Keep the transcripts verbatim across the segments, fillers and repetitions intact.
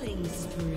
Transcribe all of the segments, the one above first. Killing spree.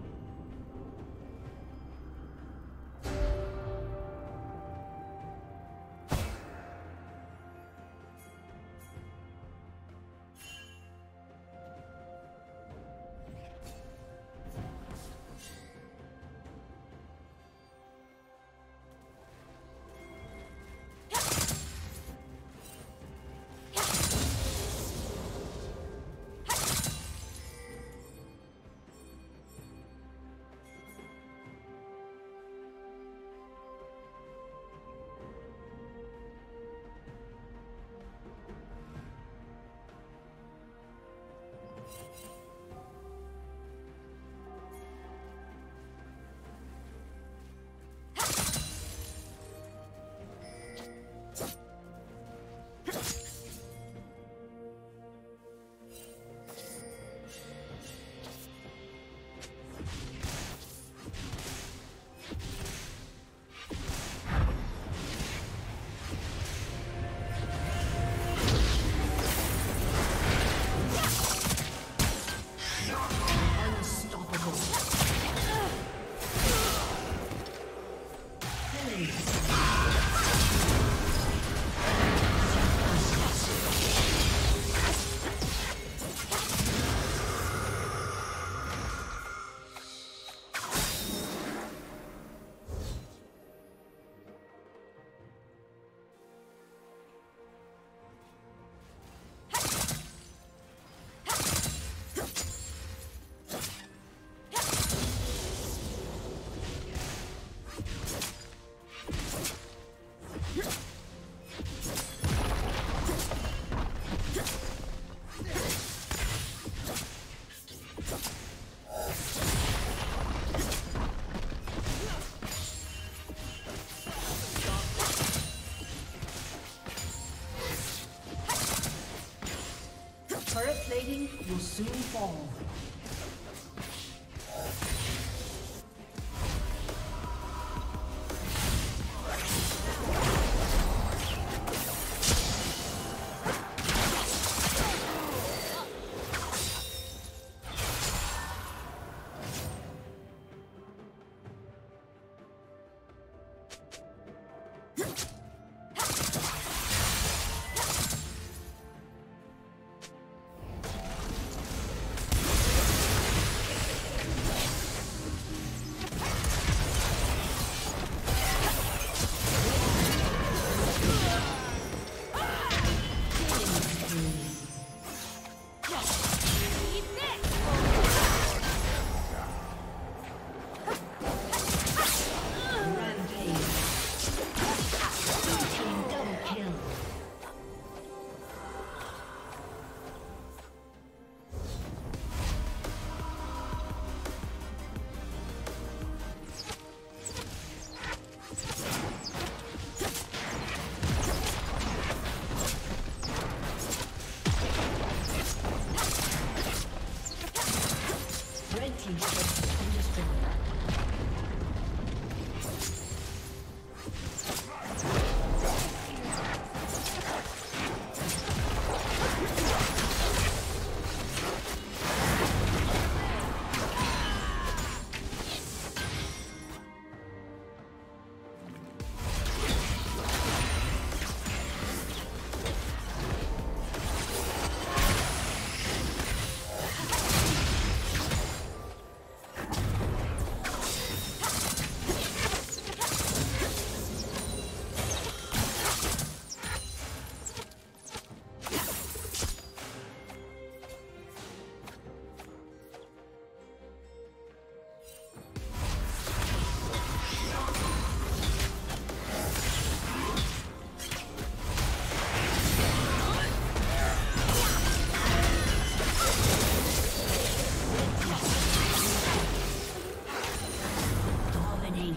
will soon fall.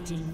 Ding.